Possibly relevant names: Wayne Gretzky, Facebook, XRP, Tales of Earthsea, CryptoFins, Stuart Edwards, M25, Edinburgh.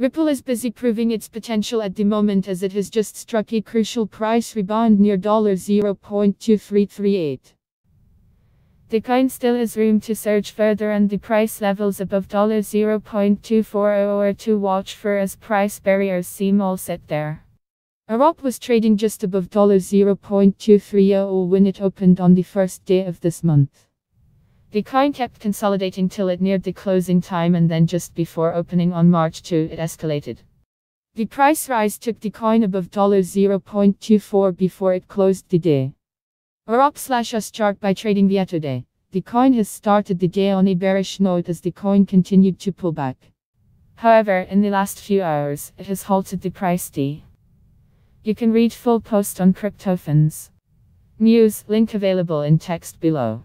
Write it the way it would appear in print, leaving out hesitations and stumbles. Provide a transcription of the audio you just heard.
Ripple is busy proving its potential at the moment, as it has just struck a crucial price rebound near $0.2338. The coin still has room to surge further and the price levels above $0.240 are to watch for, as price barriers seem all set there. XRP was trading just above $0.230 when it opened on the first day of this month. The coin kept consolidating till it neared the closing time, and then just before opening on March 2 it escalated. The price rise took the coin above $0.24 before it closed the day. XRP/US chart by trading via today. The coin has started the day on a bearish note as the coin continued to pull back. However, in the last few hours, it has halted the price D. You can read full post on CryptoFins News, link available in text below.